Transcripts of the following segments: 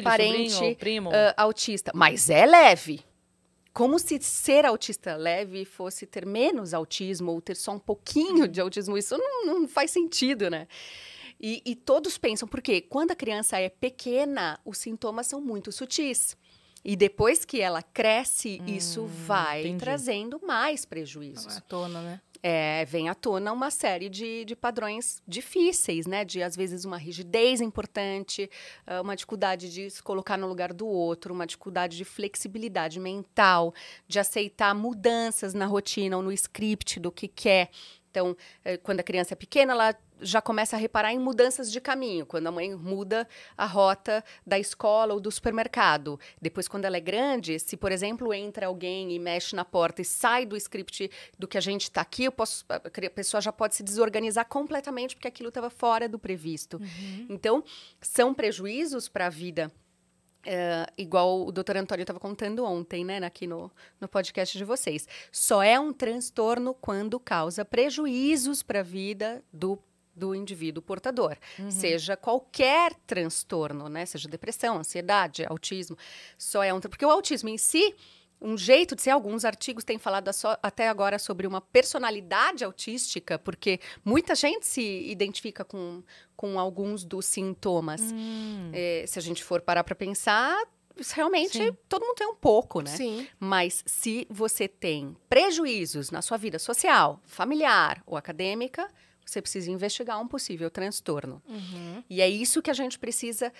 filho, parente, sobrinho, primo. Autista. Mas é leve. Como se ser autista leve fosse ter menos autismo ou ter só um pouquinho de autismo. Isso não faz sentido, né? E todos pensam, porque quando a criança é pequena, os sintomas são muito sutis. E depois que ela cresce, isso vai trazendo mais prejuízos. Não é à tona, né? É, vem à tona uma série de padrões difíceis, né? De, às vezes, uma rigidez importante, uma dificuldade de se colocar no lugar do outro, uma dificuldade de flexibilidade mental, de aceitar mudanças na rotina ou no script do que quer. Então, quando a criança é pequena, ela já começa a reparar em mudanças de caminho. Quando a mãe muda a rota da escola ou do supermercado. Depois, quando ela é grande, se, por exemplo, entra alguém e mexe na porta e sai do script do que a gente está aqui, a pessoa já pode se desorganizar completamente porque aquilo estava fora do previsto. Uhum. Então, são prejuízos para a vida. Igual o doutor Antônio estava contando ontem, né, aqui no podcast de vocês. Só é um transtorno quando causa prejuízos para a vida do indivíduo portador. Uhum. Seja qualquer transtorno, né, seja depressão, ansiedade, autismo. Só é um porque o autismo em si, um jeito de ser, alguns artigos têm falado até agora sobre uma personalidade autística, porque muita gente se identifica com alguns dos sintomas. Se a gente for parar para pensar, realmente, sim, todo mundo tem um pouco, né? Sim. Mas se você tem prejuízos na sua vida social, familiar ou acadêmica, você precisa investigar um possível transtorno. Uhum. E é isso que a gente precisa,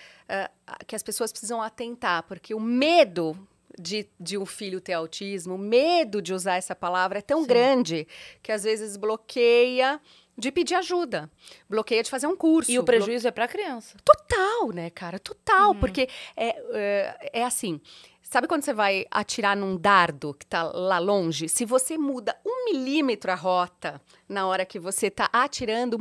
que as pessoas precisam atentar, porque o medo de um filho ter autismo, o medo de usar essa palavra é tão, sim, grande que às vezes bloqueia de pedir ajuda, bloqueia de fazer um curso. E o prejuízo é para a criança. Total, né, cara? Total, porque é assim, sabe quando você vai atirar num dardo que tá lá longe? Se você muda 1 milímetro a rota na hora que você tá atirando,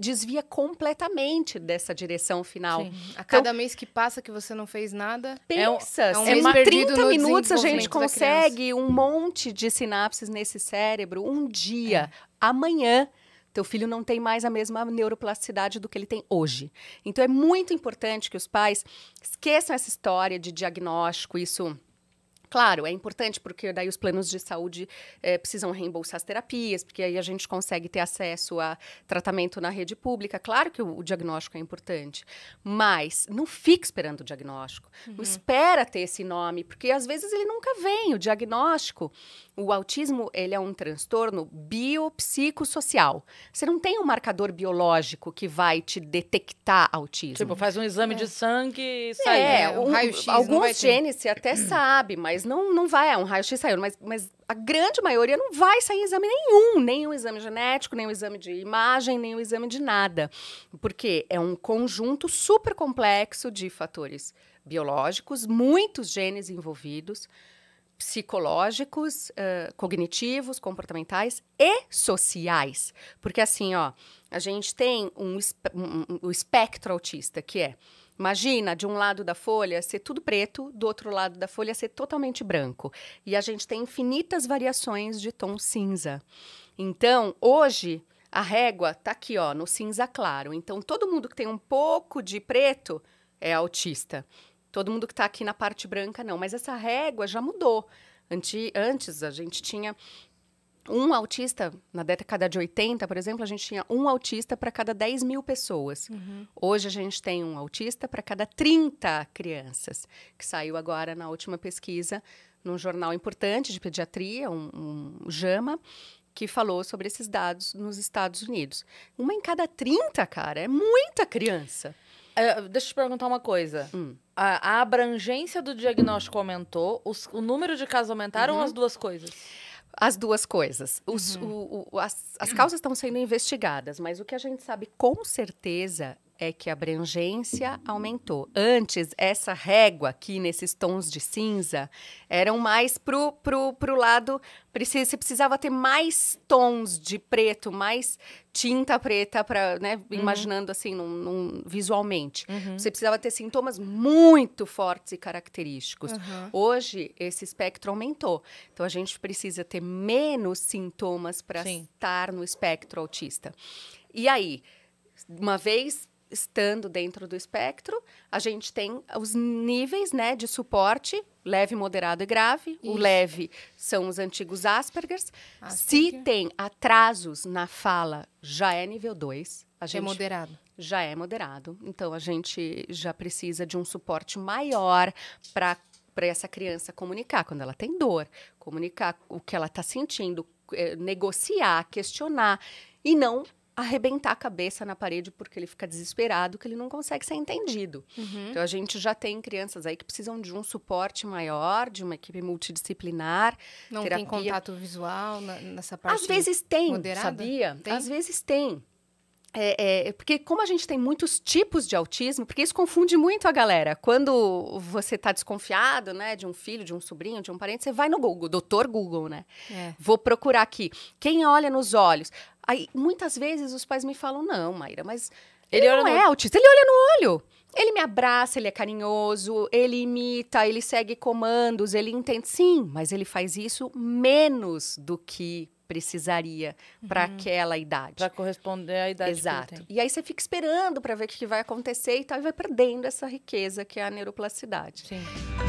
desvia completamente dessa direção final. Sim. A cada mês que passa que você não fez nada, pensa, em 30 minutos a gente consegue um monte de sinapses nesse cérebro. Um dia, amanhã, teu filho não tem mais a mesma neuroplasticidade do que ele tem hoje. Então é muito importante que os pais esqueçam essa história de diagnóstico, isso. Claro, é importante porque daí os planos de saúde precisam reembolsar as terapias, porque aí a gente consegue ter acesso a tratamento na rede pública. Claro que o diagnóstico é importante, mas não fique esperando o diagnóstico. Uhum. Não espera ter esse nome, porque às vezes ele nunca vem, o diagnóstico. O autismo, ele é um transtorno biopsicossocial. Você não tem um marcador biológico que vai te detectar autismo. Tipo, faz um exame de sangue e sai. Um raio-x. Alguns genes você até sabe, mas não vai. Um raio-x saiu, mas a grande maioria não vai sair em exame nenhum. Nem um exame genético, nem um exame de imagem, nem um exame de nada. Porque é um conjunto super complexo de fatores biológicos, muitos genes envolvidos, psicológicos, cognitivos, comportamentais e sociais. Porque assim, ó, a gente tem um espectro autista, que é, imagina, de um lado da folha ser tudo preto, do outro lado da folha ser totalmente branco. E a gente tem infinitas variações de tom cinza. Então, hoje, a régua tá aqui, ó, no cinza claro. Então, todo mundo que tem um pouco de preto é autista. Todo mundo que está aqui na parte branca, não. Mas essa régua já mudou. Antes, a gente tinha um autista, na década de 80, por exemplo, a gente tinha um autista para cada 10 mil pessoas. Uhum. Hoje, a gente tem um autista para cada 30 crianças, que saiu agora na última pesquisa, num jornal importante de pediatria, um JAMA, que falou sobre esses dados nos Estados Unidos. Uma em cada 30, cara, é muita criança. Deixa eu te perguntar uma coisa. A abrangência do diagnóstico aumentou, o número de casos aumentaram, ou as duas coisas? As duas coisas. As causas estão sendo investigadas, mas o que a gente sabe com certeza é que a abrangência aumentou. Antes, essa régua aqui, nesses tons de cinza, eram mais pro lado. Você precisava ter mais tons de preto, mais tinta preta, pra, né, imaginando assim, visualmente. Uhum. Você precisava ter sintomas muito fortes e característicos. Uhum. Hoje, esse espectro aumentou. Então, a gente precisa ter menos sintomas para estar no espectro autista. E aí, uma vez estando dentro do espectro, a gente tem os níveis, né, de suporte, leve, moderado e grave. Isso. O leve são os antigos Aspergers. Se tem atrasos na fala, já é nível 2. A gente é moderado. Já é moderado. Então, a gente já precisa de um suporte maior para essa criança comunicar quando ela tem dor, comunicar o que ela está sentindo, negociar, questionar e não arrebentar a cabeça na parede porque ele fica desesperado, que ele não consegue ser entendido. Uhum. Então, a gente já tem crianças aí que precisam de um suporte maior, de uma equipe multidisciplinar. Não terapia. Tem contato visual nessa parte moderada? Às vezes tem, sabia? Tem? Às vezes tem. Porque como a gente tem muitos tipos de autismo, porque isso confunde muito a galera. Quando você está desconfiado, né, de um filho, de um sobrinho, de um parente, você vai no Google, doutor Google, né? É. Vou procurar aqui. Quem olha nos olhos? Aí, muitas vezes, os pais me falam, não, Mayra, mas ele não é autista, ele olha no olho. Ele me abraça, ele é carinhoso, ele imita, ele segue comandos, ele entende. Sim, mas ele faz isso menos do que precisaria para aquela idade. Para corresponder à idade. Exato. Que ele tem. E aí você fica esperando para ver o que vai acontecer e tal, e vai perdendo essa riqueza que é a neuroplasticidade. Sim.